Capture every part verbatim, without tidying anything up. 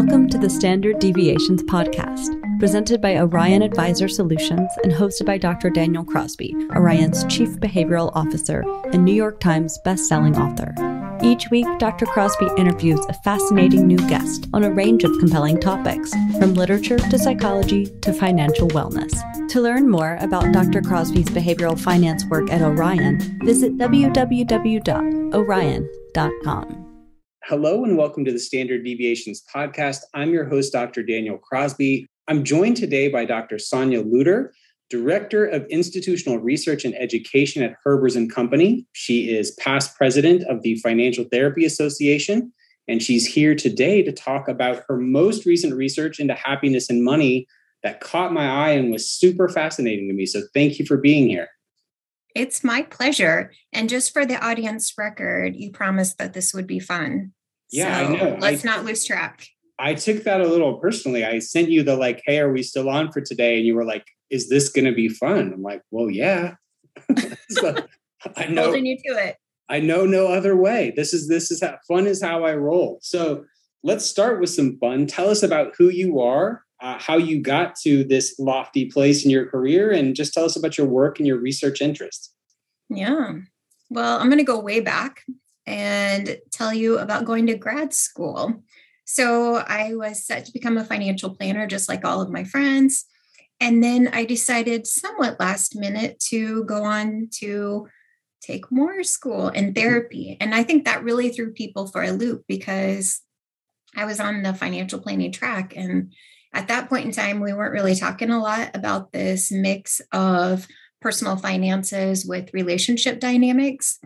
Welcome to the Standard Deviations Podcast, presented by Orion Advisor Solutions and hosted by Doctor Daniel Crosby, Orion's Chief Behavioral Officer and New York Times bestselling author. Each week, Doctor Crosby interviews a fascinating new guest on a range of compelling topics, from literature to psychology to financial wellness. To learn more about Doctor Crosby's behavioral finance work at Orion, visit w w w dot orion dot com. Hello and welcome to the Standard Deviations Podcast. I'm your host, Doctor Daniel Crosby. I'm joined today by Doctor Sonya Lutter, Director of Institutional Research and Education at Herbers and Company. She is past president of the Financial Therapy Association, and she's here today to talk about her most recent research into happiness and money that caught my eye and was super fascinating to me. So thank you for being here. It's my pleasure. And just for the audience record, you promised that this would be fun. Yeah, so I know. Let's I, not lose track. I took that a little personally. I sent you the like, hey, are we still on for today? And you were like, is this going to be fun? I'm like, well, yeah. so I know, holding you to it. I know no other way. This is, this is how fun is how I roll. So let's start with some fun. Tell us about who you are, Uh, how you got to this lofty place in your career, and just tell us about your work and your research interests. Yeah. Well, I'm going to go way back and tell you about going to grad school. So I was set to become a financial planner, just like all of my friends. And then I decided somewhat last minute to go on to take more school and therapy. And I think that really threw people for a loop because I was on the financial planning track, and at that point in time, we weren't really talking a lot about this mix of personal finances with relationship dynamics.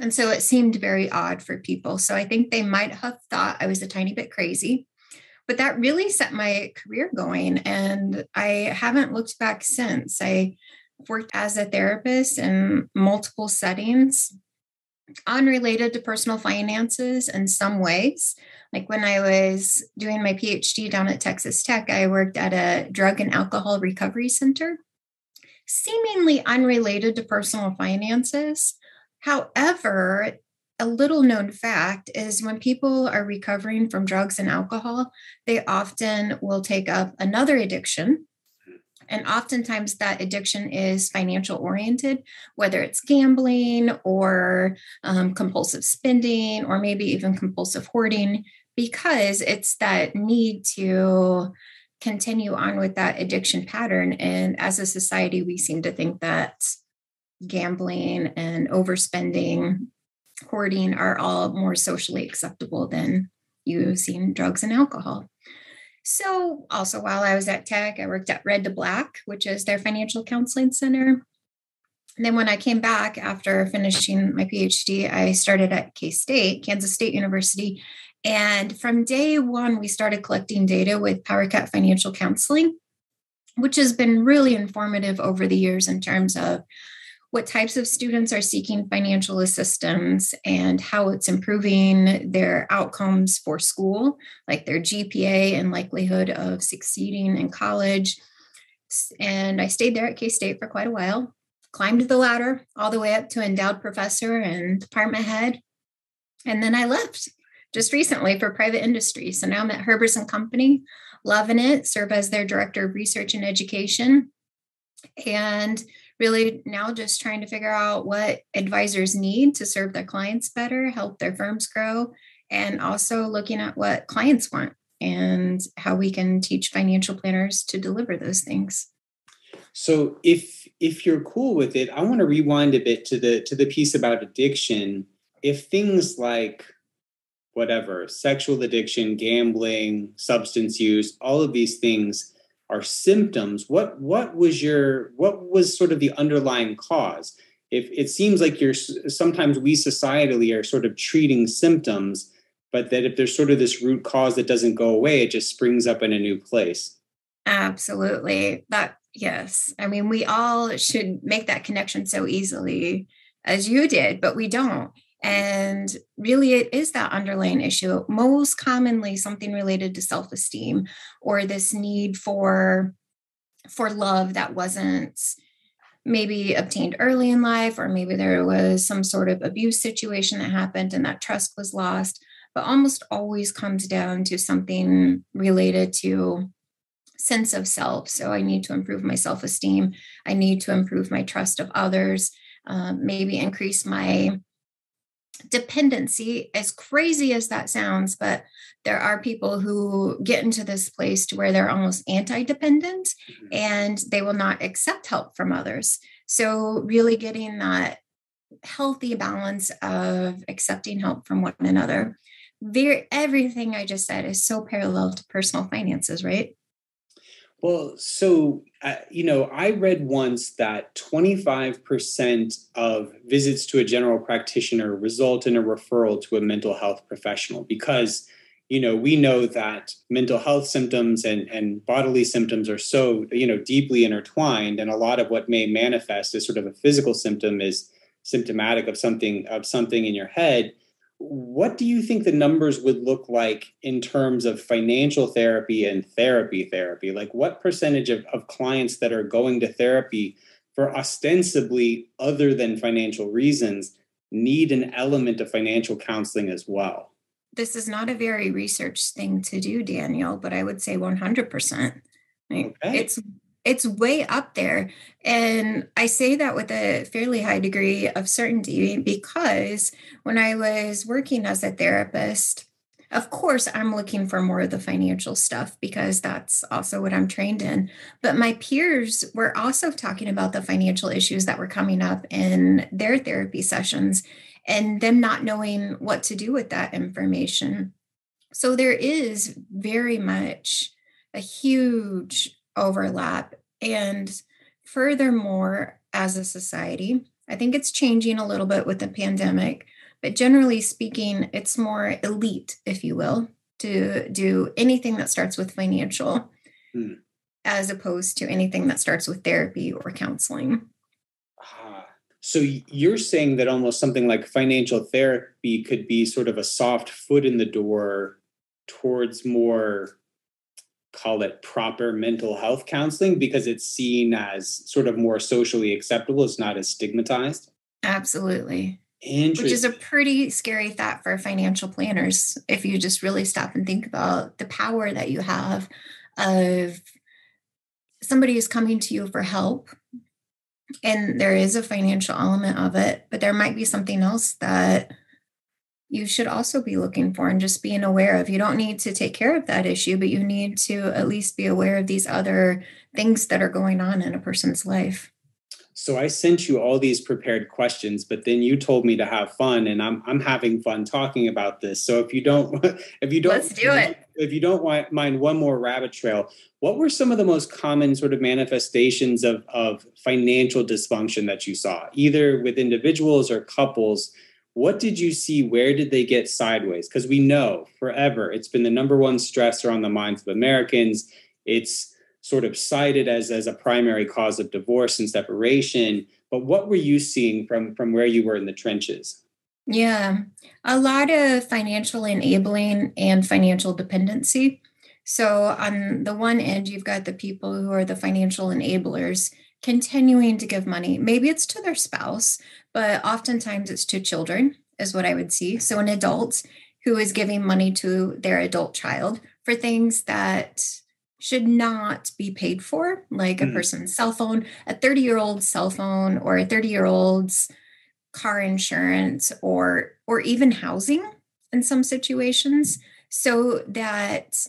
And so it seemed very odd for people. So I think they might have thought I was a tiny bit crazy, but that really set my career going. And I haven't looked back since. I worked as a therapist in multiple settings, unrelated to personal finances in some ways. Like when I was doing my PhD down at Texas Tech, I worked at a drug and alcohol recovery center, seemingly unrelated to personal finances. However, a little known fact is when people are recovering from drugs and alcohol, they often will take up another addiction. And oftentimes that addiction is financial oriented, whether it's gambling or um, compulsive spending, or maybe even compulsive hoarding, because it's that need to continue on with that addiction pattern. And as a society, we seem to think that gambling and overspending, hoarding are all more socially acceptable than using drugs and alcohol. So also while I was at Tech, I worked at Red to Black, which is their financial counseling center. And then when I came back after finishing my PhD, I started at K-State, Kansas State University. And from day one, we started collecting data with Powercat Financial Counseling, which has been really informative over the years in terms of what types of students are seeking financial assistance and how it's improving their outcomes for school, like their G P A and likelihood of succeeding in college. And I stayed there at K-State for quite a while, climbed the ladder all the way up to endowed professor and department head. And then I left just recently for private industry. So now I'm at Herbers and Company, loving it, serve as their director of research and education. And really now just trying to figure out what advisors need to serve their clients better, help their firms grow, and also looking at what clients want and how we can teach financial planners to deliver those things. So if if you're cool with it, I want to rewind a bit to the to the piece about addiction. If things like whatever, sexual addiction, gambling, substance use, all of these things are symptoms, what what was your what was sort of the underlying cause? If it seems like you're sometimes we societally are sort of treating symptoms, but that if there's sort of this root cause that doesn't go away, it just springs up in a new place. Absolutely. That yes. I mean, we all should make that connection so easily as you did, but we don't. And really, it is that underlying issue, most commonly something related to self-esteem or this need for, for love that wasn't maybe obtained early in life, or maybe there was some sort of abuse situation that happened and that trust was lost. but almost always comes down to something related to sense of self. So I need to improve my self-esteem. I need to improve my trust of others, uh, maybe increase my dependency, as crazy as that sounds, but there are people who get into this place to where they're almost anti-dependent and they will not accept help from others. So really getting that healthy balance of accepting help from one another. Very, everything I just said is so parallel to personal finances, right? Well, so, uh, you know, I read once that twenty-five percent of visits to a general practitioner result in a referral to a mental health professional because, you know, we know that mental health symptoms and, and bodily symptoms are so, you know, deeply intertwined. And a lot of what may manifest as sort of a physical symptom is symptomatic of something, of something in your head. What do you think the numbers would look like in terms of financial therapy and therapy therapy? Like what percentage of, of clients that are going to therapy for ostensibly other than financial reasons need an element of financial counseling as well? This is not a very researched thing to do, Daniel, but I would say one hundred percent. Right? Okay. It's It's way up there. And I say that with a fairly high degree of certainty because when I was working as a therapist, of course, I'm looking for more of the financial stuff because that's also what I'm trained in. But my peers were also talking about the financial issues that were coming up in their therapy sessions and them not knowing what to do with that information. So there is very much a huge overlap. And furthermore, as a society, I think it's changing a little bit with the pandemic, but generally speaking, it's more elite, if you will, to do anything that starts with financial, hmm. as opposed to anything that starts with therapy or counseling. Ah, so you're saying that almost something like financial therapy could be sort of a soft foot in the door towards more, call it proper mental health counseling because it's seen as sort of more socially acceptable. It's not as stigmatized. Absolutely. Interesting. Which is a pretty scary thought for financial planners. If you just really stop and think about the power that you have of somebody is coming to you for help and there is a financial element of it, but there might be something else that you should also be looking for and just being aware of. You don't need to take care of that issue, but you need to at least be aware of these other things that are going on in a person's life. So I sent you all these prepared questions, but then you told me to have fun and I'm I'm having fun talking about this. So if you don't, if you don't, Let's do it. If you don't mind one more rabbit trail, what were some of the most common sort of manifestations of, of financial dysfunction that you saw, either with individuals or couples? What did you see? Where did they get sideways? Because we know forever it's been the number one stressor on the minds of Americans. It's sort of cited as, as a primary cause of divorce and separation. But what were you seeing from, from where you were in the trenches? Yeah, a lot of financial enabling and financial dependency. So on the one end, you've got the people who are the financial enablers continuing to give money. Maybe it's to their spouse, but oftentimes it's to children is what I would see. So an adult who is giving money to their adult child for things that should not be paid for, like mm. a person's cell phone, a thirty-year-old's cell phone or a thirty-year-old's car insurance or or even housing in some situations. So that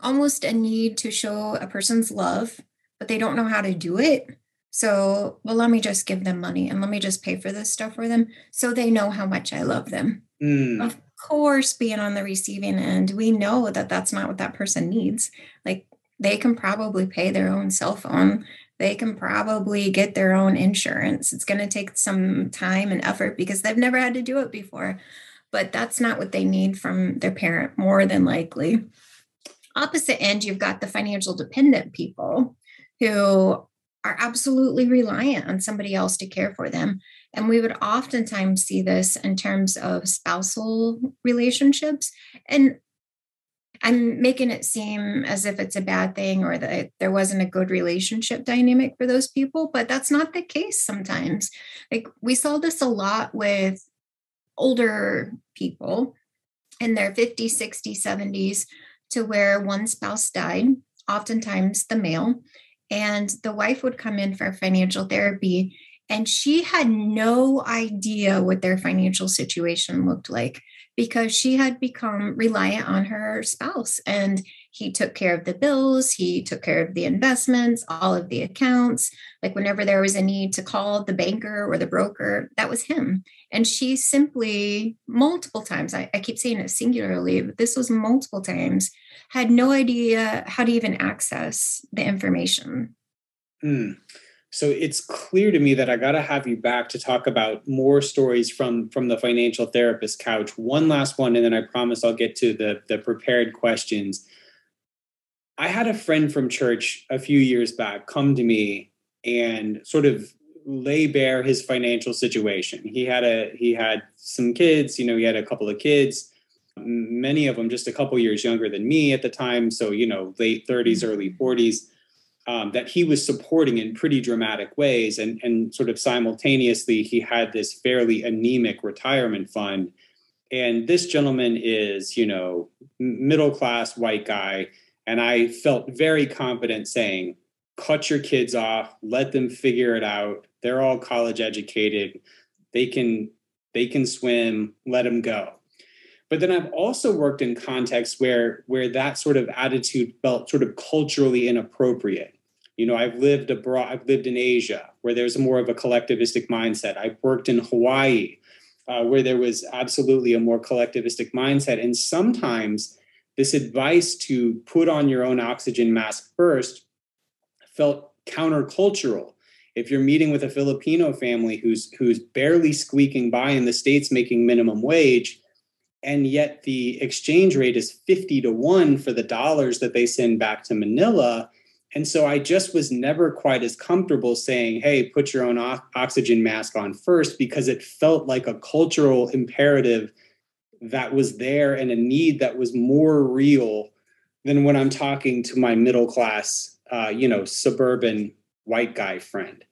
almost a need to show a person's love, but they don't know how to do it. So, well, let me just give them money and let me just pay for this stuff for them so they know how much I love them. Mm. Of course, being on the receiving end, we know that that's not what that person needs. Like they can probably pay their own cell phone. They can probably get their own insurance. It's going to take some time and effort because they've never had to do it before, but that's not what they need from their parent, more than likely. Opposite end, you've got the financial dependent people who are absolutely reliant on somebody else to care for them. And we would oftentimes see this in terms of spousal relationships. And I'm making it seem as if it's a bad thing or that there wasn't a good relationship dynamic for those people, but that's not the case sometimes. Like we saw this a lot with older people in their fifties, sixties, seventies to where one spouse died, oftentimes the male, and the wife would come in for financial therapy, and she had no idea what their financial situation looked like because she had become reliant on her spouse, and he took care of the bills, he took care of the investments, all of the accounts. Like whenever there was a need to call the banker or the broker, that was him. And she simply multiple times, I, I keep saying it singularly, but this was multiple times, had no idea how to even access the information. Mm. So it's clear to me that I got to have you back to talk about more stories from, from the financial therapist couch. One last one, and then I promise I'll get to the, the prepared questions. I had a friend from church a few years back come to me and sort of lay bare his financial situation. He had a he had some kids, you know, he had a couple of kids, many of them just a couple years younger than me at the time. So, you know, late thirties, early forties. Um, that he was supporting in pretty dramatic ways. And, and sort of simultaneously, he had this fairly anemic retirement fund. And this gentleman is, you know, middle-class white guy. And I felt very confident saying, cut your kids off, let them figure it out. They're all college educated. They can, they can swim, let them go. But then I've also worked in contexts where, where that sort of attitude felt sort of culturally inappropriate. You know, I've lived abroad, I've lived in Asia, where there's more of a collectivistic mindset. I've worked in Hawaii, uh, where there was absolutely a more collectivistic mindset. And sometimes this advice to put on your own oxygen mask first felt countercultural. If you're meeting with a Filipino family who's who's barely squeaking by in the States making minimum wage, and yet the exchange rate is fifty to one for the dollars that they send back to Manila. And so I just was never quite as comfortable saying, hey, put your own o- oxygen mask on first, because it felt like a cultural imperative that was there and a need that was more real than when I'm talking to my middle class, uh, you know, suburban white guy friend.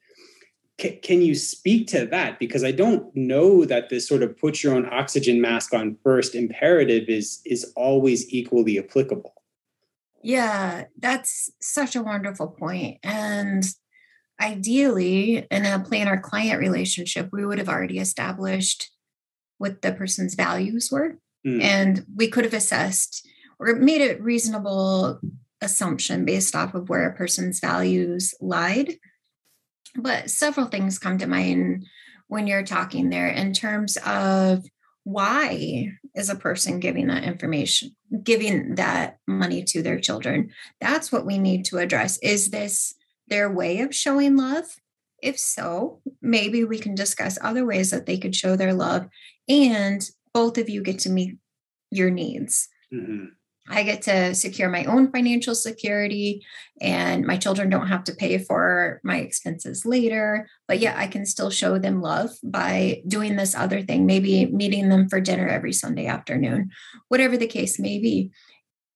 C- can you speak to that? Because I don't know that this sort of put your own oxygen mask on first imperative is, is always equally applicable. Yeah, that's such a wonderful point. And ideally, in a planner-client relationship, we would have already established what the person's values were. Mm. And we could have assessed or made a reasonable assumption based off of where a person's values lied. But several things come to mind when you're talking there in terms of why is a person giving that information, giving that money to their children? That's what we need to address. Is this their way of showing love? If so, maybe we can discuss other ways that they could show their love, and both of you get to meet your needs. Mm-hmm. I get to secure my own financial security, and my children don't have to pay for my expenses later. But yeah, I can still show them love by doing this other thing, maybe meeting them for dinner every Sunday afternoon, whatever the case may be.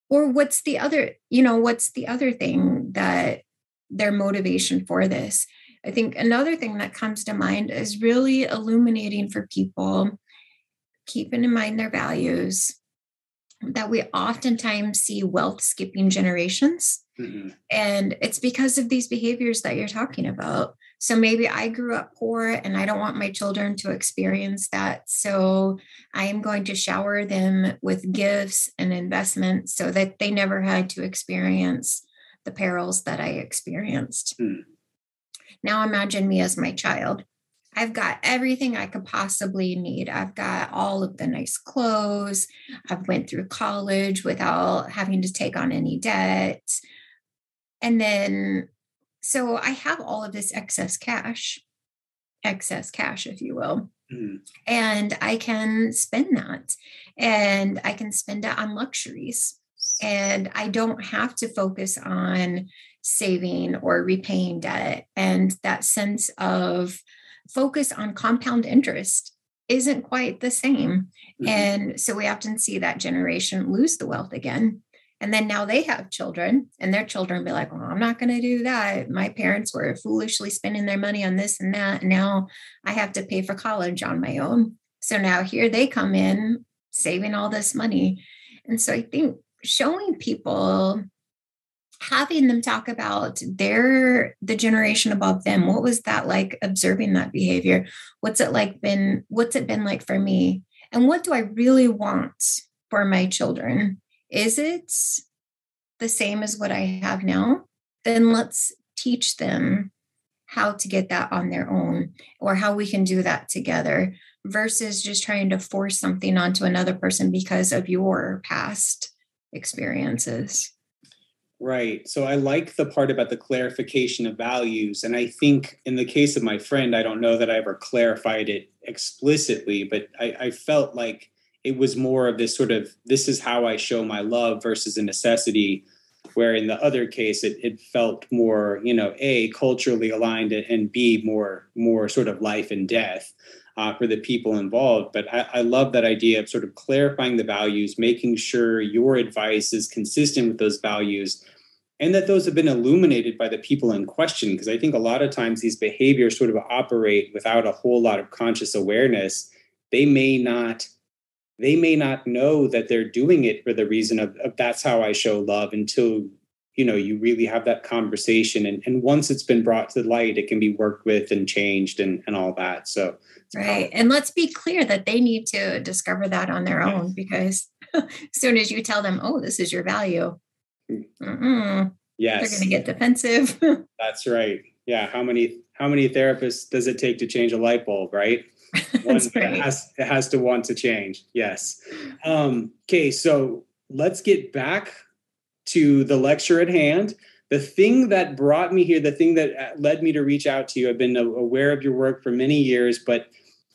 Or what's the other, you know, what's the other thing that their motivation for this? I think another thing that comes to mind is really illuminating for people, keeping in mind their values, that we oftentimes see wealth skipping generations. Mm-hmm. And it's because of these behaviors that you're talking about. So maybe I grew up poor and I don't want my children to experience that. So I am going to shower them with gifts and investments so that they never had to experience the perils that I experienced. Mm. Now imagine me as my child. I've got everything I could possibly need. I've got all of the nice clothes. I've went through college without having to take on any debt. And then, so I have all of this excess cash, excess cash, if you will. Mm-hmm. And I can spend that, and I can spend it on luxuries. And I don't have to focus on saving or repaying debt. And that sense of focus on compound interest isn't quite the same. Mm-hmm. And so we often see that generation lose the wealth again. And then now they have children, and their children be like, well, I'm not going to do that. My parents were foolishly spending their money on this and that. Now I have to pay for college on my own. So now here they come in saving all this money. And so I think showing people, having them talk about their, the generation above them, what was that like observing that behavior? What's it like been, what's it been like for me? And what do I really want for my children? Is it the same as what I have now? Then let's teach them how to get that on their own, or how we can do that together, versus just trying to force something onto another person because of your past experiences. Right. So I like the part about the clarification of values. And I think in the case of my friend, I don't know that I ever clarified it explicitly, but I, I felt like it was more of this sort of, this is how I show my love versus a necessity, where in the other case, it, it felt more, you know, A, culturally aligned, and B, more, more sort of life and death uh, for the people involved. But I, I love that idea of sort of clarifying the values, making sure your advice is consistent with those values, and that those have been illuminated by the people in question. Because I think a lot of times these behaviors sort of operate without a whole lot of conscious awareness. They may not They may not know that they're doing it for the reason of, of that's how I show love, until, you know, you really have that conversation. And, and once it's been brought to light, it can be worked with and changed and, and all that. So, right. Powerful. And let's be clear that they need to discover that on their yeah. own, because as soon as you tell them, oh, this is your value. Mm-mm, yes. They're going to get defensive. That's right. Yeah. How many, how many therapists does it take to change a light bulb? Right. One that has, that has to want to change. Yes. Um, okay. So let's get back to the lecture at hand. The thing that brought me here, the thing that led me to reach out to you, I've been aware of your work for many years, but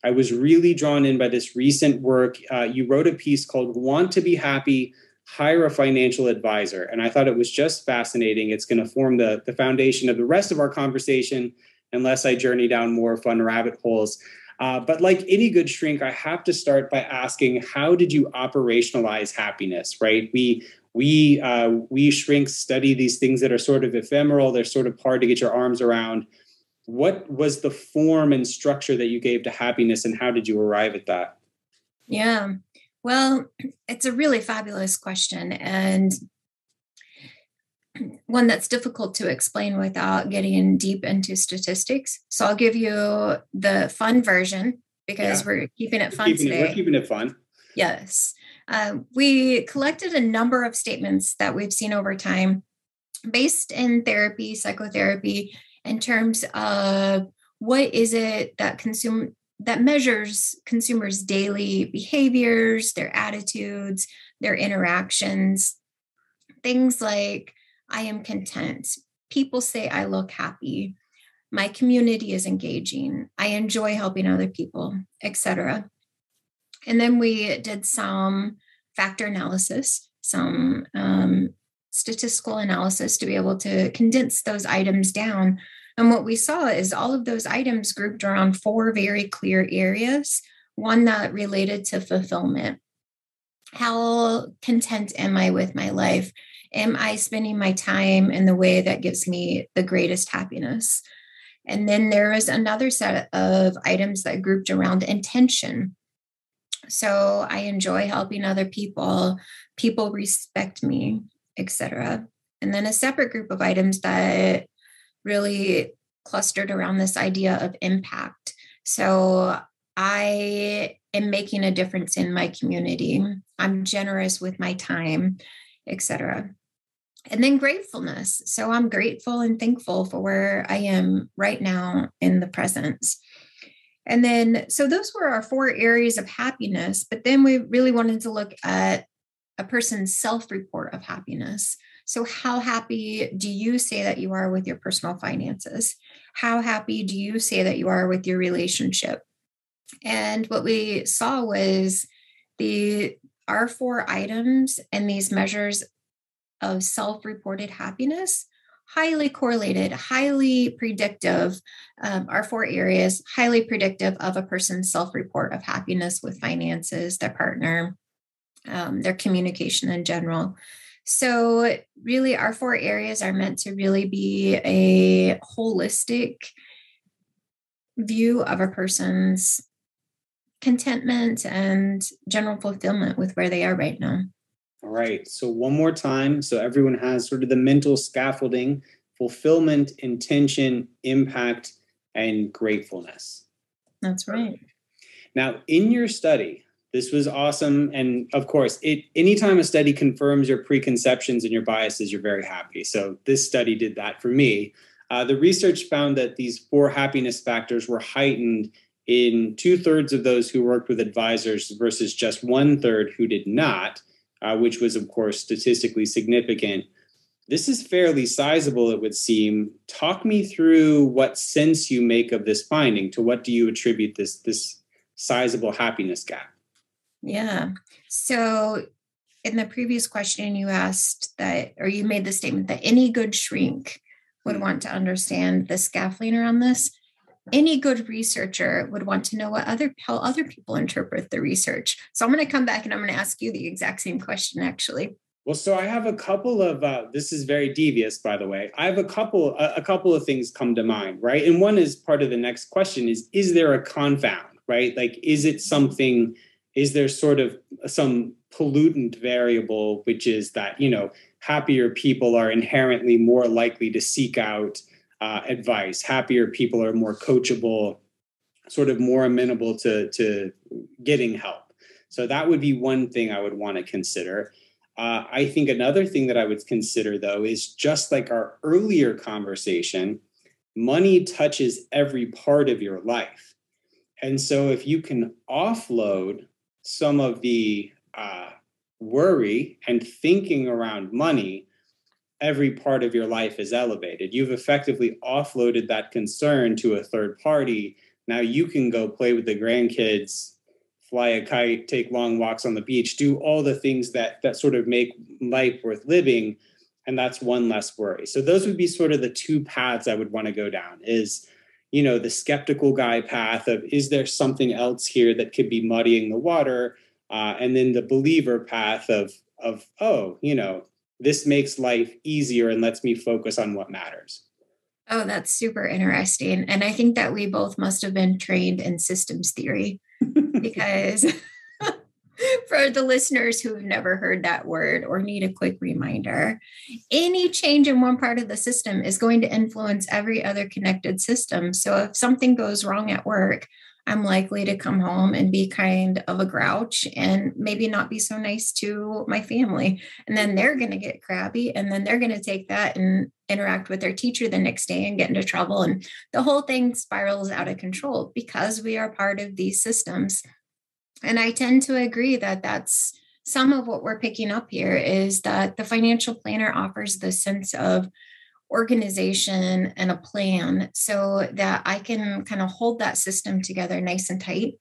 I was really drawn in by this recent work. Uh, you wrote a piece called Want to Be Happy, Hire a Financial Advisor. And I thought it was just fascinating. It's going to form the, the foundation of the rest of our conversation, unless I journey down more fun rabbit holes. Uh, but like any good shrink, I have to start by asking, how did you operationalize happiness, right? We we uh, we shrinks study these things that are sort of ephemeral. They're sort of hard to get your arms around. What was the form and structure that you gave to happiness, and how did you arrive at that? Yeah, well, it's a really fabulous question, and one that's difficult to explain without getting deep into statistics. So I'll give you the fun version, because yeah. we're keeping it fun we're keeping today. It, we're keeping it fun. Yes. Uh, we collected a number of statements that we've seen over time based in therapy, psychotherapy, in terms of what is it that consume that measures consumers' daily behaviors, their attitudes, their interactions, things like I am content. People say I look happy. My community is engaging. I enjoy helping other people, et cetera. And then we did some factor analysis, some um, statistical analysis to be able to condense those items down. And what we saw is all of those items grouped around four very clear areas. One that related to fulfillment. How content am I with my life? Am I spending my time in the way that gives me the greatest happiness? And then there is another set of items that grouped around intention. So I enjoy helping other people, people respect me, et cetera. And then a separate group of items that really clustered around this idea of impact. So I am making a difference in my community. I'm generous with my time, et cetera. And then gratefulness. So I'm grateful and thankful for where I am right now in the present. And then, so those were our four areas of happiness, but then we really wanted to look at a person's self-report of happiness. So how happy do you say that you are with your personal finances? How happy do you say that you are with your relationship? And what we saw was the our four items and these measures of self-reported happiness, highly correlated, highly predictive, um, our four areas, highly predictive of a person's self-report of happiness with finances, their partner, um, their communication in general. So really our four areas are meant to really be a holistic view of a person's contentment and general fulfillment with where they are right now. All right. So one more time. So everyone has sort of the mental scaffolding: fulfillment, intention, impact, and gratefulness. That's right. Now, in your study, this was awesome. And of course, it anytime a study confirms your preconceptions and your biases, you're very happy. So this study did that for me. Uh, the research found that these four happiness factors were heightened in two-thirds of those who worked with advisors versus just one-third who did not, uh, which was, of course, statistically significant. This is fairly sizable, it would seem. Talk me through what sense you make of this finding. To what do you attribute this, this sizable happiness gap? Yeah. So in the previous question, you asked that, or you made the statement that any good shrink would want to understand the scaffolding around this. Any good researcher would want to know what other how other people interpret the research. So I'm going to come back and I'm going to ask you the exact same question, actually. Well, so I have a couple of, uh, this is very devious, by the way. I have a couple, a, a couple of things come to mind, right? And one is part of the next question is, is there a confound, right? Like, is it something, is there sort of some pollutant variable, which is that, you know, happier people are inherently more likely to seek out uh, advice. Happier people are more coachable, sort of more amenable to, to getting help. So that would be one thing I would want to consider. Uh, I think another thing that I would consider, though, is just like our earlier conversation, money touches every part of your life. And so if you can offload some of the uh, worry and thinking around money, every part of your life is elevated. You've effectively offloaded that concern to a third party. Now you can go play with the grandkids, fly a kite, take long walks on the beach, do all the things that that sort of make life worth living. And that's one less worry. So those would be sort of the two paths I would want to go down is, you know, the skeptical guy path of, is there something else here that could be muddying the water? Uh, and then the believer path of, of, oh, you know, this makes life easier and lets me focus on what matters. Oh, that's super interesting. And I think that we both must have been trained in systems theory. Because for the listeners who have never heard that word or need a quick reminder, any change in one part of the system is going to influence every other connected system. So if something goes wrong at work, I'm likely to come home and be kind of a grouch and maybe not be so nice to my family. And then they're going to get crabby. And then they're going to take that and interact with their teacher the next day and get into trouble. And the whole thing spirals out of control because we are part of these systems. And I tend to agree that that's some of what we're picking up here is that the financial planner offers the sense of organization and a plan so that I can kind of hold that system together nice and tight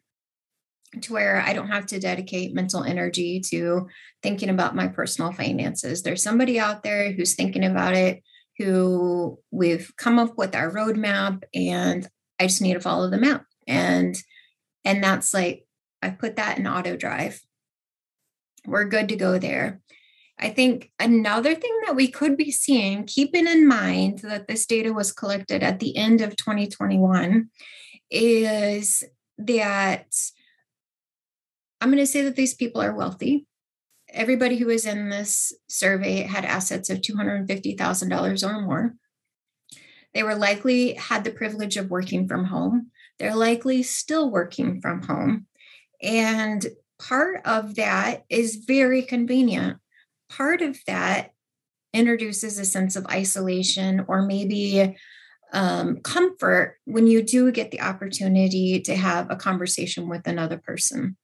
to where I don't have to dedicate mental energy to thinking about my personal finances. There's somebody out there who's thinking about it, who we've come up with our roadmap, and I just need to follow the map. And, and that's like, I put that in auto drive. We're good to go there. I think another thing that we could be seeing, keeping in mind that this data was collected at the end of twenty twenty-one, is that I'm going to say that these people are wealthy. Everybody who was in this survey had assets of two hundred fifty thousand dollars or more. They were likely had the privilege of working from home. They're likely still working from home. And part of that is very convenient. Part of that introduces a sense of isolation or maybe um, comfort when you do get the opportunity to have a conversation with another person.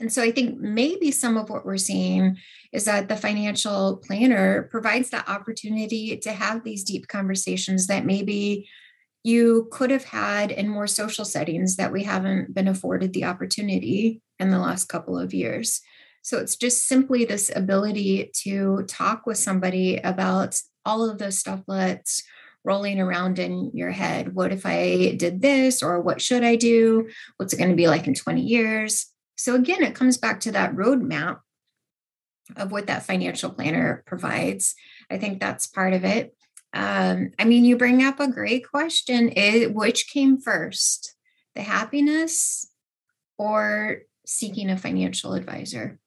And so I think maybe some of what we're seeing is that the financial planner provides the opportunity to have these deep conversations that maybe you could have had in more social settings that we haven't been afforded the opportunity in the last couple of years. So it's just simply this ability to talk with somebody about all of the stuff that's rolling around in your head. What if I did this, or what should I do? What's it going to be like in twenty years? So again, it comes back to that roadmap of what that financial planner provides. I think that's part of it. Um, I mean, you bring up a great question, which came first, the happiness or seeking a financial advisor?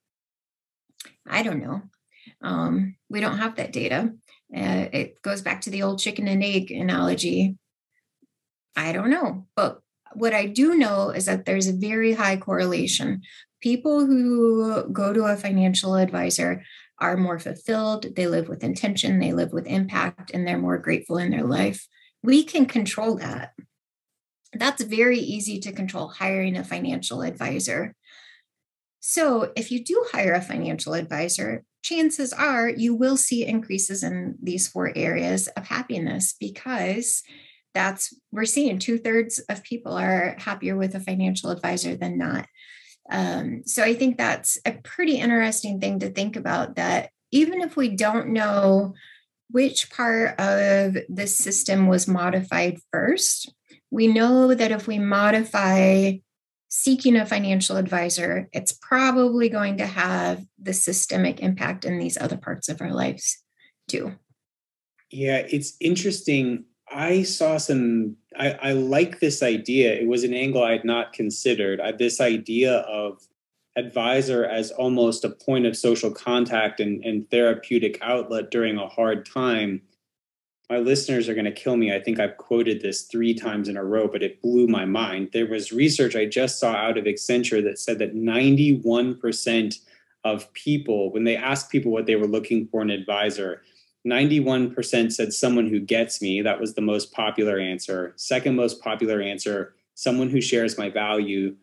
I don't know. Um, we don't have that data. Uh, it goes back to the old chicken and egg analogy. I don't know. But what I do know is that there's a very high correlation. People who go to a financial advisor are more fulfilled. They live with intention. They live with impact, and they're more grateful in their life. We can control that. That's very easy to control, hiring a financial advisor. So if you do hire a financial advisor, chances are you will see increases in these four areas of happiness, because that's, we're seeing two-thirds of people are happier with a financial advisor than not. Um, so I think that's a pretty interesting thing to think about, that even if we don't know which part of the system was modified first, we know that if we modify seeking a financial advisor, it's probably going to have the systemic impact in these other parts of our lives too. Yeah, it's interesting. I saw some, I, I like this idea. It was an angle I had not considered. I, this idea of advisor as almost a point of social contact and, and therapeutic outlet during a hard time. My listeners are going to kill me. I think I've quoted this three times in a row, but it blew my mind. There was research I just saw out of Accenture that said that ninety-one percent of people, when they asked people what they were looking for in an advisor, ninety-one percent said someone who gets me. That was the most popular answer. Second most popular answer, someone who shares my value,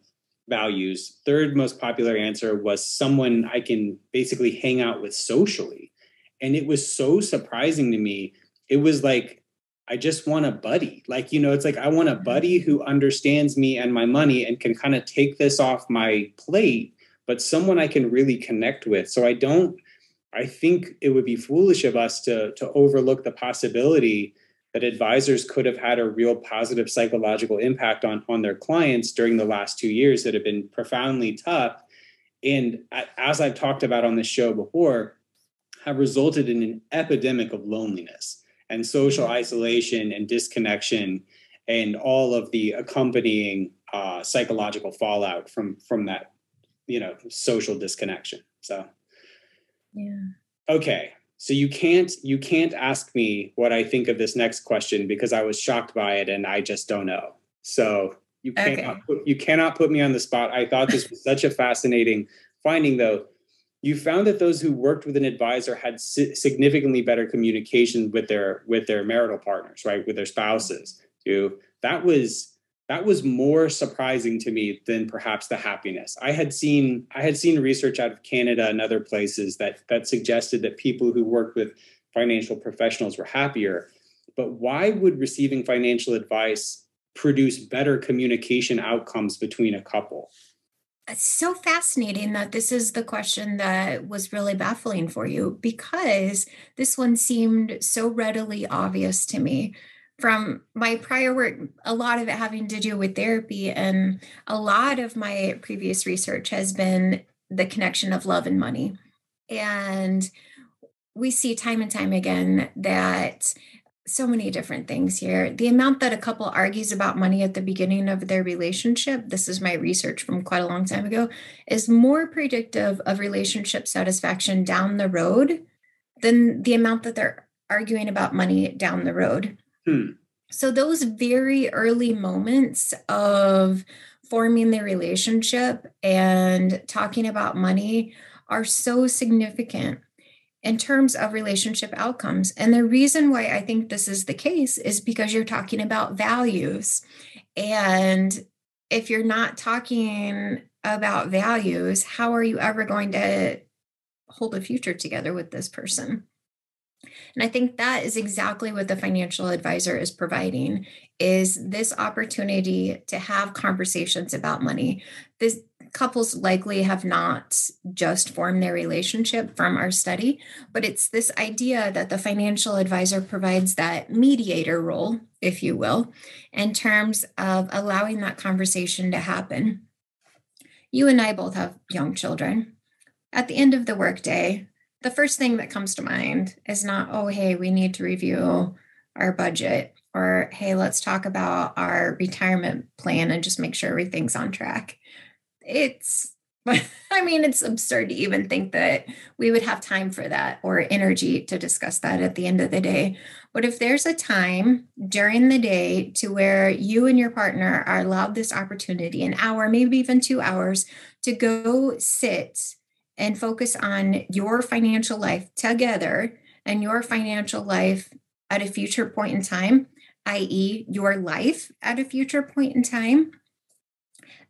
values. Third most popular answer was someone I can basically hang out with socially. And it was so surprising to me. It was like, I just want a buddy. Like, you know, it's like, I want a buddy who understands me and my money and can kind of take this off my plate, but someone I can really connect with. So I don't, I think it would be foolish of us to, to overlook the possibility that advisors could have had a real positive psychological impact on, on their clients during the last two years that have been profoundly tough. And as I've talked about on this show before, have resulted in an epidemic of loneliness and social isolation and disconnection and all of the accompanying uh, psychological fallout from, from that, you know, social disconnection. So, yeah. Okay. So you can't, you can't ask me what I think of this next question because I was shocked by it and I just don't know. So you cannot, okay. you cannot put me on the spot. I thought this was such a fascinating finding though. You found that those who worked with an advisor had significantly better communication with their with their marital partners, right, with their spouses. Too. That was that was more surprising to me than perhaps the happiness. I had seen I had seen research out of Canada and other places that that suggested that people who worked with financial professionals were happier. But why would receiving financial advice produce better communication outcomes between a couple? It's so fascinating that this is the question that was really baffling for you, because this one seemed so readily obvious to me from my prior work, a lot of it having to do with therapy. And a lot of my previous research has been the connection of love and money. And we see time and time again that so many different things here. The amount that a couple argues about money at the beginning of their relationship, this is my research from quite a long time ago, is more predictive of relationship satisfaction down the road than the amount that they're arguing about money down the road. Hmm. So those very early moments of forming the relationship and talking about money are so significant in terms of relationship outcomes. And the reason why I think this is the case is because you're talking about values. And if you're not talking about values, how are you ever going to hold a future together with this person? And I think that is exactly what the financial advisor is providing, is this opportunity to have conversations about money. This couples likely have not just formed their relationship from our study, but it's this idea that the financial advisor provides that mediator role, if you will, in terms of allowing that conversation to happen. You and I both have young children. At the end of the workday, the first thing that comes to mind is not, oh, hey, we need to review our budget, or hey, let's talk about our retirement plan and just make sure everything's on track. it's, I mean, it's absurd to even think that we would have time for that or energy to discuss that at the end of the day. But if there's a time during the day to where you and your partner are allowed this opportunity, an hour, maybe even two hours, to go sit and focus on your financial life together and your financial life at a future point in time, that is your life at a future point in time,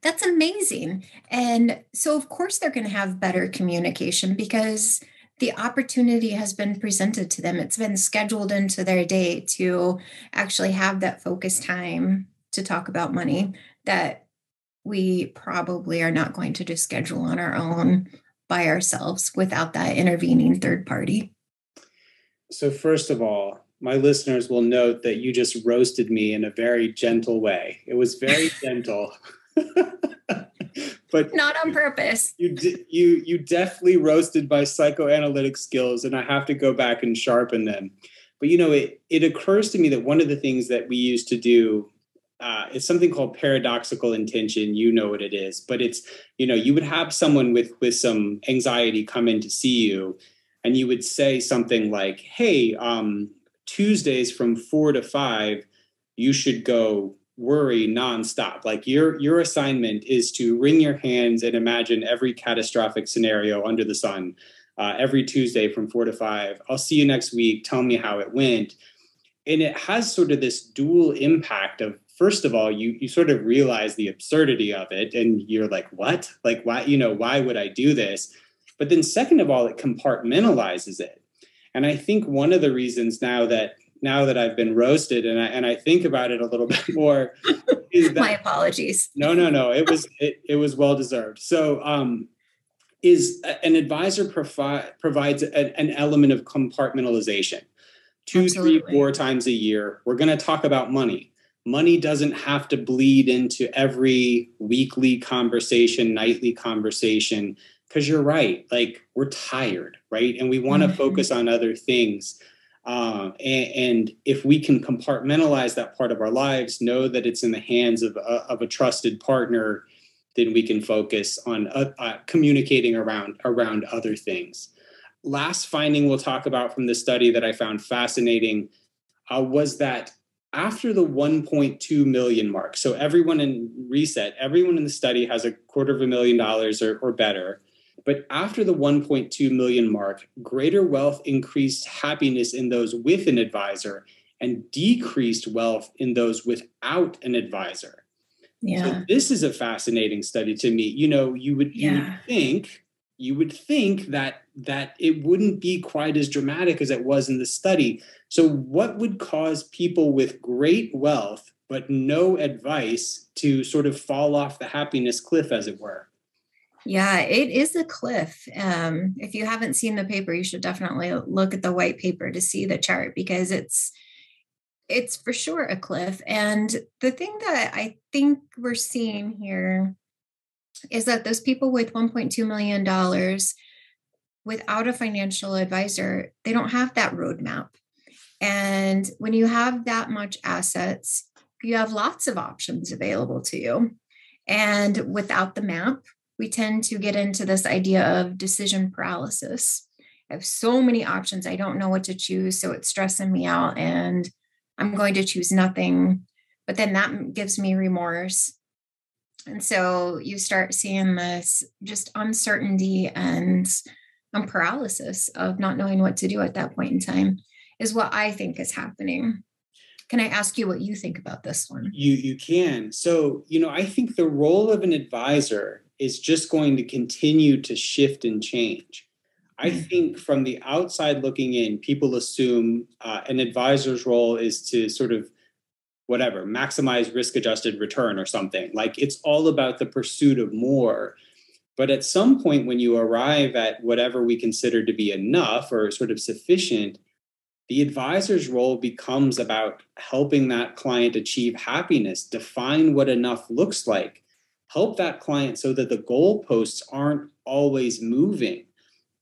that's amazing. And so of course they're going to have better communication because the opportunity has been presented to them. It's been scheduled into their day to actually have that focused time to talk about money that we probably are not going to just schedule on our own by ourselves without that intervening third party. So first of all, my listeners will note that you just roasted me in a very gentle way. It was very gentle. But not on purpose. You you you definitely roasted my psychoanalytic skills, and I have to go back and sharpen them. But you know, it it occurs to me that one of the things that we used to do uh, is something called paradoxical intention. You know what it is, but it's, you know, you would have someone with with some anxiety come in to see you, and you would say something like, "Hey, um, Tuesdays from four to five, you should go worry nonstop. Like your your assignment is to wring your hands and imagine every catastrophic scenario under the sun uh, every Tuesday from four to five. I'll see you next week. Tell me how it went." And it has sort of this dual impact of, first of all, you you sort of realize the absurdity of it, and you're like, what? Like, why? You know, why would I do this? But then, second of all, it compartmentalizes it. And I think one of the reasons now that now that I've been roasted and I, and I think about it a little bit more is that, my apologies. No, no, no. It was it, it was well deserved. So um, is a, an advisor provi- provides a, an element of compartmentalization. Two, Absolutely. three, four times a year, we're going to talk about money. Money doesn't have to bleed into every weekly conversation, nightly conversation. Because you're right, like we're tired, right? And we want to mm-hmm. focus on other things. Uh, and, and if we can compartmentalize that part of our lives, know that it's in the hands of a, of a trusted partner, then we can focus on uh, uh, communicating around, around other things. Last finding we'll talk about from this study that I found fascinating uh, was that after the one point two million mark, so everyone in reset, everyone in the study has a quarter of a million dollars or, or better. But after the one point two million mark, greater wealth increased happiness in those with an advisor and decreased wealth in those without an advisor. Yeah. So this is a fascinating study to me. You know, you would, yeah. you would think, you would think that that it wouldn't be quite as dramatic as it was in the study. So what would cause people with great wealth but no advice to sort of fall off the happiness cliff, as it were? Yeah, it is a cliff. Um, if you haven't seen the paper, you should definitely look at the white paper to see the chart, because it's it's for sure a cliff. And the thing that I think we're seeing here is that those people with one point two million dollars without a financial advisor, they don't have that roadmap. And when you have that much assets, you have lots of options available to you. And without the map, we tend to get into this idea of decision paralysis. I have so many options. I don't know what to choose. So it's stressing me out and I'm going to choose nothing. But then that gives me remorse. And so you start seeing this just uncertainty and, and paralysis of not knowing what to do at that point in time is what I think is happening. Can I ask you what you think about this one? You, you can. So, you know, I think the role of an advisor is just going to continue to shift and change. I think from the outside looking in, people assume uh, an advisor's role is to sort of, whatever, maximize risk-adjusted return or something. Like it's all about the pursuit of more. But at some point when you arrive at whatever we consider to be enough or sort of sufficient, the advisor's role becomes about helping that client achieve happiness, define what enough looks like, help that client so that the goalposts aren't always moving,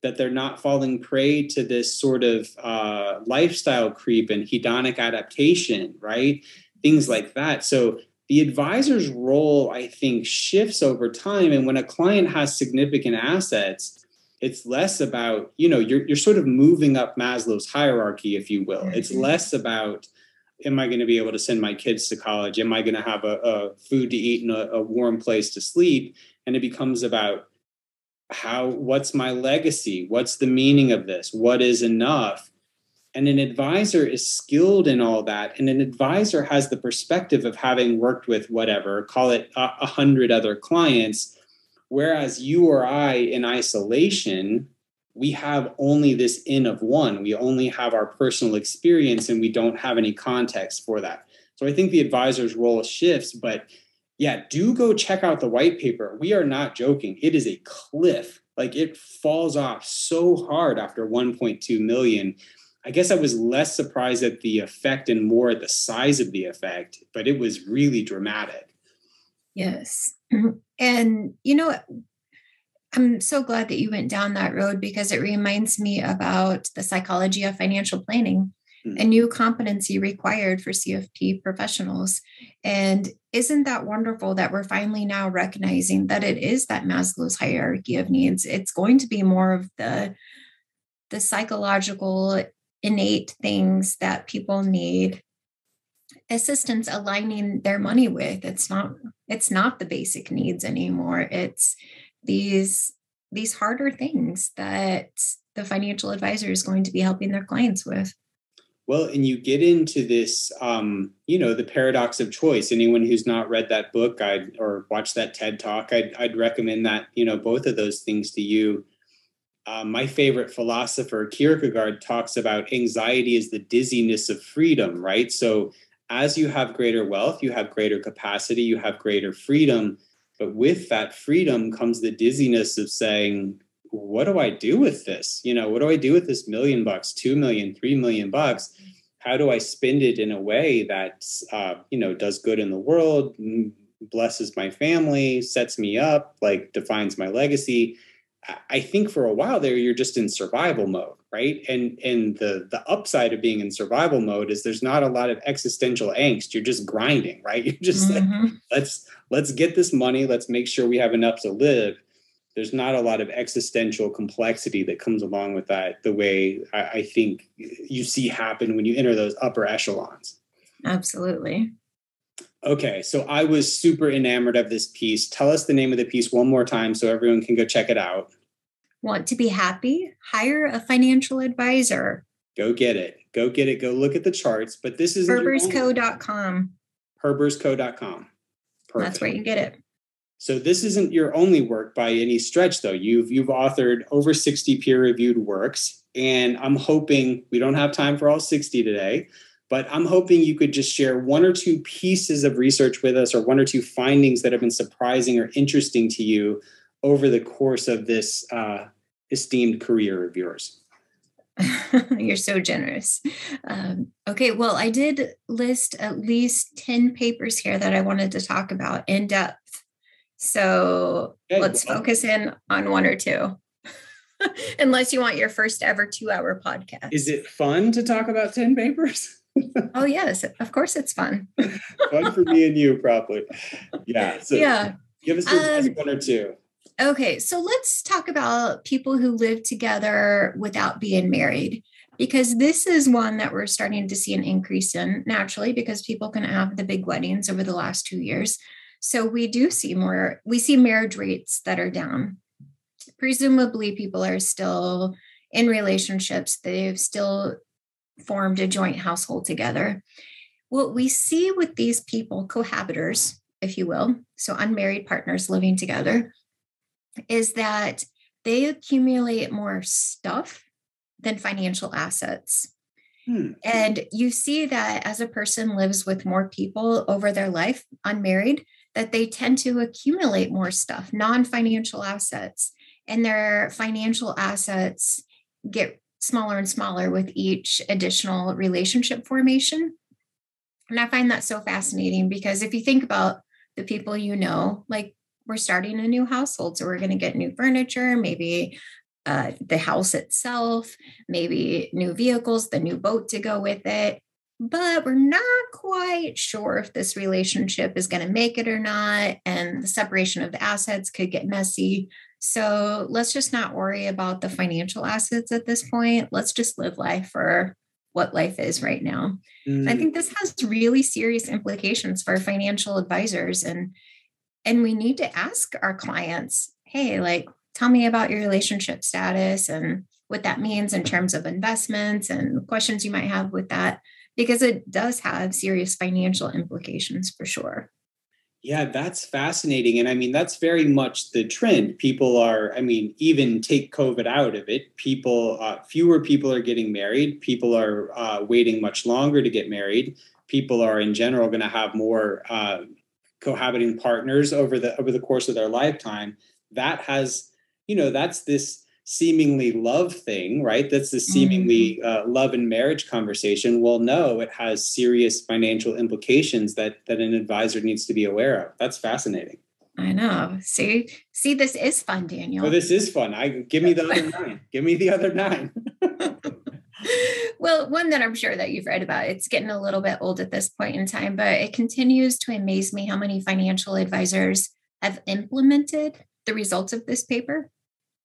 that they're not falling prey to this sort of uh, lifestyle creep and hedonic adaptation, right? Things like that. So the advisor's role, I think, shifts over time. And when a client has significant assets, it's less about, you know, you're, you're sort of moving up Maslow's hierarchy, if you will. Mm-hmm. It's less about, am I going to be able to send my kids to college? Am I going to have a, a food to eat and a, a warm place to sleep? And it becomes about how, what's my legacy? What's the meaning of this? What is enough? And an advisor is skilled in all that. And an advisor has the perspective of having worked with whatever, call it a hundred other clients. Whereas you or I in isolation, we have only this in of one. We only have our personal experience and we don't have any context for that. So I think the advisor's role shifts, but yeah, do go check out the white paper. We are not joking. It is a cliff. Like it falls off so hard after one point two million. I guess I was less surprised at the effect and more at the size of the effect, but it was really dramatic. Yes. And, you know, I'm so glad that you went down that road because it reminds me about the psychology of financial planning, mm-hmm. a new competency required for C F P professionals. And isn't that wonderful that we're finally now recognizing that it is that Maslow's hierarchy of needs? It's going to be more of the, the psychological innate things that people need assistance aligning their money with. It's not, it's not the basic needs anymore. It's these, these harder things that the financial advisor is going to be helping their clients with. Well, and you get into this, um, you know, the paradox of choice. Anyone who's not read that book I'd, or watched that TED Talk, I'd, I'd recommend that, you know, both of those things to you. Uh, my favorite philosopher, Kierkegaard, talks about anxiety as the dizziness of freedom, right? So as you have greater wealth, you have greater capacity, you have greater freedom. But with that freedom comes the dizziness of saying, what do I do with this? You know, what do I do with this million bucks, two million, three million bucks? How do I spend it in a way that, uh, you know, does good in the world, blesses my family, sets me up, like defines my legacy? I think for a while there, you're just in survival mode, right? And and the the upside of being in survival mode is there's not a lot of existential angst. You're just grinding, right? You're just mm-hmm. like, let's let's get this money. Let's make sure we have enough to live. There's not a lot of existential complexity that comes along with that the way I, I think you see happen when you enter those upper echelons. Absolutely. Okay, so I was super enamored of this piece. Tell us the name of the piece one more time so everyone can go check it out. Want to be happy? Hire a financial advisor. Go get it. Go get it. Go look at the charts. But this is herbers co dot com. herbers co dot com. That's where you can get it. So this isn't your only work by any stretch, though. You've you've authored over sixty peer-reviewed works, and I'm hoping we don't have time for all sixty today. But I'm hoping you could just share one or two pieces of research with us or one or two findings that have been surprising or interesting to you over the course of this uh, esteemed career of yours. You're so generous. Um, okay, well, I did list at least ten papers here that I wanted to talk about in depth. So okay, let's well, focus in on one or two. Unless you want your first ever two-hour podcast. Is it fun to talk about ten papers? Oh, yes. Of course it's fun. Fun for me and you, probably. Yeah. So yeah. Give us um, one or two. Okay. So let's talk about people who live together without being married, because this is one that we're starting to see an increase in naturally because people can have the big weddings over the last two years. So we do see more, we see marriage rates that are down. Presumably people are still in relationships. They've still formed a joint household together. What we see with these people, cohabitors, if you will, so unmarried partners living together, is that they accumulate more stuff than financial assets. Hmm. And you see that as a person lives with more people over their life, unmarried, that they tend to accumulate more stuff, non-financial assets, and their financial assets get smaller and smaller with each additional relationship formation. And I find that so fascinating because if you think about the people you know, like we're starting a new household, so we're going to get new furniture, maybe uh, the house itself, maybe new vehicles, the new boat to go with it. but we're not quite sure if this relationship is going to make it or not. And the separation of the assets could get messy. So let's just not worry about the financial assets at this point. Let's just live life for what life is right now. Mm. I think this has really serious implications for financial advisors. And, and we need to ask our clients, hey, like, tell me about your relationship status and what that means in terms of investments and questions you might have with that, because it does have serious financial implications for sure. Yeah, that's fascinating. And I mean, that's very much the trend. People are, I mean, even take COVID out of it, people, uh, fewer people are getting married. People are uh, waiting much longer to get married. People are in general going to have more uh, cohabiting partners over the over the course of their lifetime. That has, you know, that's this seemingly love thing, right? That's the seemingly uh, love and marriage conversation. Well, no, it has serious financial implications that that an advisor needs to be aware of. That's fascinating. I know. See, see, this is fun, Daniel. Oh, this is fun. I give me the other nine. Give me the other nine. Well, one that I'm sure that you've read about, it's getting a little bit old at this point in time, but it continues to amaze me how many financial advisors have implemented the results of this paper.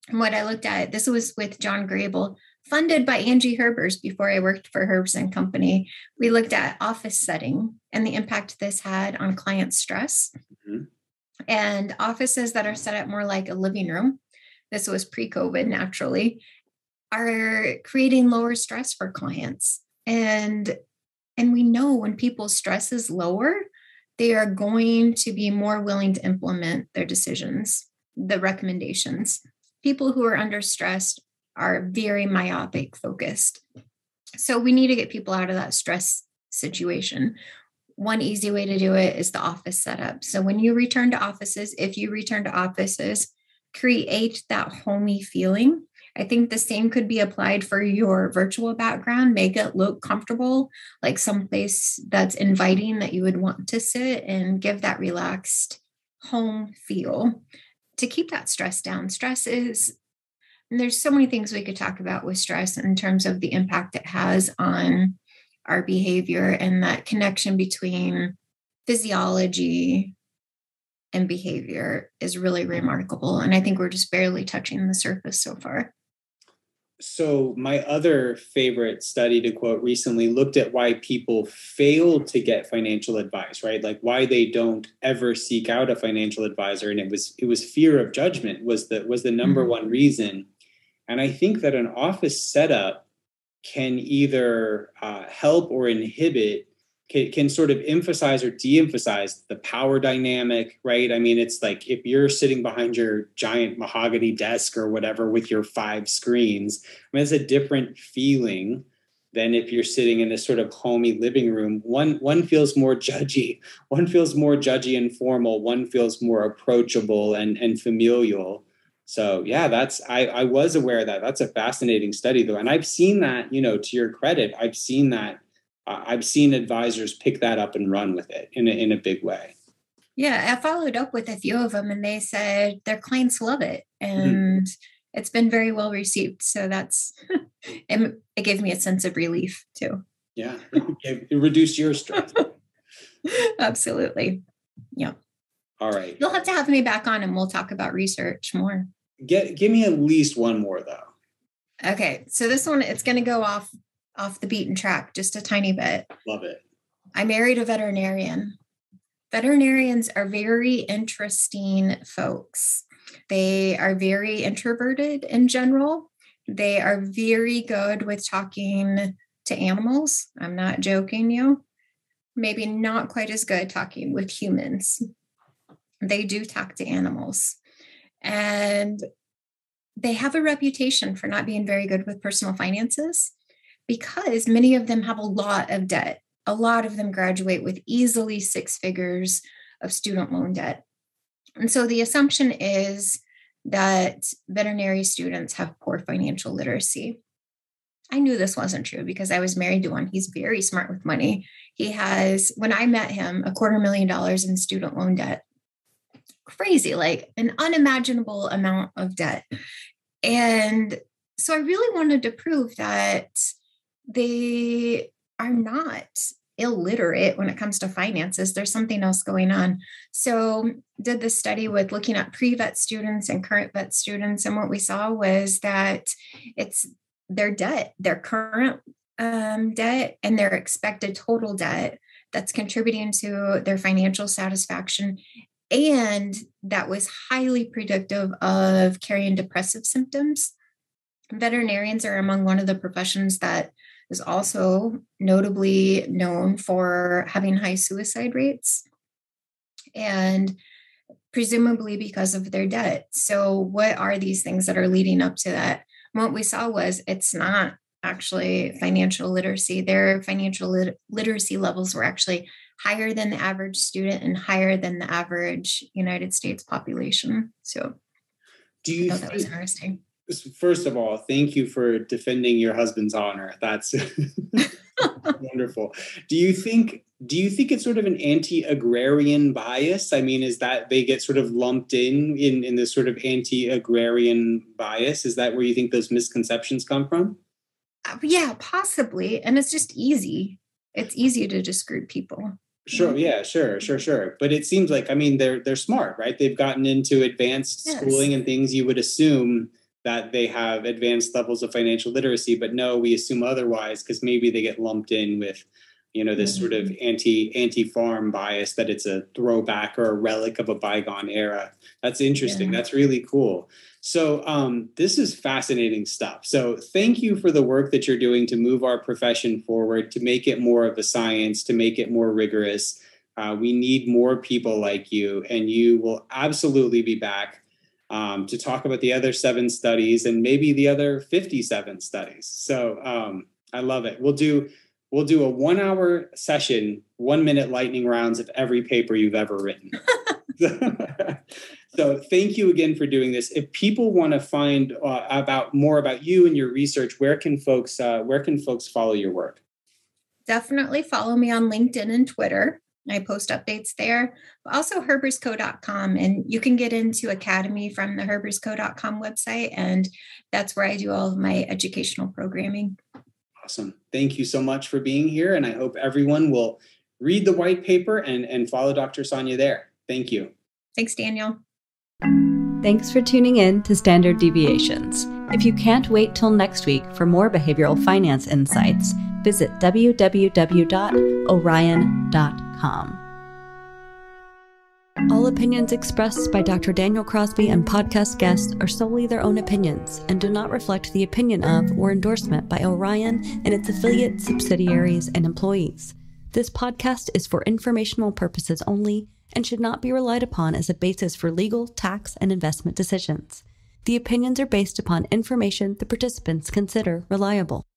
And what I looked at, this was with John Grable, funded by Angie Herbers before I worked for Herbers and Company. We looked at office setting and the impact this had on client stress. Mm-hmm. And offices that are set up more like a living room, this was pre-COVID naturally, are creating lower stress for clients. And, and we know when people's stress is lower, they are going to be more willing to implement their decisions, the recommendations. People who are under stress are very myopic focused. So we need to get people out of that stress situation. One easy way to do it is the office setup. So when you return to offices, if you return to offices, create that homey feeling. I think the same could be applied for your virtual background. Make it look comfortable, like someplace that's inviting that you would want to sit, and give that relaxed home feel to keep that stress down. Stress is, and there's so many things we could talk about with stress in terms of the impact it has on our behavior and that connection between physiology and behavior is really remarkable. And I think we're just barely touching the surface so far. So my other favorite study to quote recently looked at why people fail to get financial advice, right? Like why they don't ever seek out a financial advisor. And it was it was fear of judgment was the was the number mm-hmm. one reason. And I think that an office setup can either uh, help or inhibit, can, can sort of emphasize or de-emphasize the power dynamic, right? I mean, it's like if you're sitting behind your giant mahogany desk or whatever with your five screens, I mean, it's a different feeling than if you're sitting in this sort of homey living room. One, one feels more judgy. One feels more judgy and formal. One feels more approachable and, and familial. So yeah, that's, I, I was aware of that. That's a fascinating study though. And I've seen that, you know, to your credit, I've seen that I've seen advisors pick that up and run with it in a, in a big way. Yeah, I followed up with a few of them and they said their clients love it and mm-hmm. it's been very well received. So that's, it gave me a sense of relief too. Yeah, it, it reduced your stress. Absolutely. Yeah. All right. You'll have to have me back on and we'll talk about research more. Get, give me at least one more though. Okay, so this one, it's going to go off off the beaten track just a tiny bit. Love it. I married a veterinarian. Veterinarians are very interesting folks. They are very introverted in general. They are very good with talking to animals. I'm not joking you. Maybe not quite as good talking with humans. They do talk to animals. And they have a reputation for not being very good with personal finances, because many of them have a lot of debt. A lot of them graduate with easily six figures of student loan debt. And so the assumption is that veterinary students have poor financial literacy. I knew this wasn't true because I was married to one. He's very smart with money. He has, when I met him, a quarter million dollars in student loan debt. Crazy, like an unimaginable amount of debt. And so I really wanted to prove that they are not illiterate when it comes to finances. There's something else going on. So did this study with looking at pre-vet students and current vet students. And what we saw was that it's their debt, their current um, debt, and their expected total debt that's contributing to their financial satisfaction. And that was highly predictive of carrying depressive symptoms. Veterinarians are among one of the professions that is also notably known for having high suicide rates, and presumably because of their debt. So what are these things that are leading up to that? And what we saw was it's not actually financial literacy. Their financial lit- literacy levels were actually higher than the average student and higher than the average United States population. So do you I thought think- that was interesting. First of all, thank you for defending your husband's honor. That's wonderful. Do you think, do you think it's sort of an anti-agrarian bias? I mean, is that they get sort of lumped in, in, in this sort of anti-agrarian bias? Is that where you think those misconceptions come from? Uh, yeah, possibly. And it's just easy. It's easy to just group people. Sure. Yeah, sure, sure, sure. But it seems like, I mean, they're, they're smart, right? They've gotten into advanced yes. schooling and things you would assume that they have advanced levels of financial literacy, but no, we assume otherwise because maybe they get lumped in with, you know, this mm-hmm. sort of anti, anti-farm bias that it's a throwback or a relic of a bygone era. That's interesting. Yeah. That's really cool. So um, this is fascinating stuff. So thank you for the work that you're doing to move our profession forward, to make it more of a science, to make it more rigorous. Uh, we need more people like you, and you will absolutely be back Um, to talk about the other seven studies and maybe the other fifty-seven studies. So um, I love it. We'll do we'll do a one hour session, one minute lightning rounds of every paper you've ever written. So thank you again for doing this. If people want to find uh, about more about you and your research, where can folks uh, where can folks follow your work? Definitely follow me on LinkedIn and Twitter. I post updates there, but also herbers co dot com. And you can get into Academy from the herbers co dot com website. And that's where I do all of my educational programming. Awesome. Thank you so much for being here. And I hope everyone will read the white paper and, and follow Doctor Sonya there. Thank you. Thanks, Daniel. Thanks for tuning in to Standard Deviations. If you can't wait till next week for more behavioral finance insights, visit w w w dot orion dot com. All opinions expressed by Doctor Daniel Crosby and podcast guests are solely their own opinions and do not reflect the opinion of or endorsement by Orion and its affiliate subsidiaries and employees. This podcast is for informational purposes only and should not be relied upon as a basis for legal, tax, and investment decisions. The opinions are based upon information the participants consider reliable.